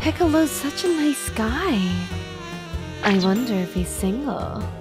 Piccolo's such a nice guy. I wonder if he's single.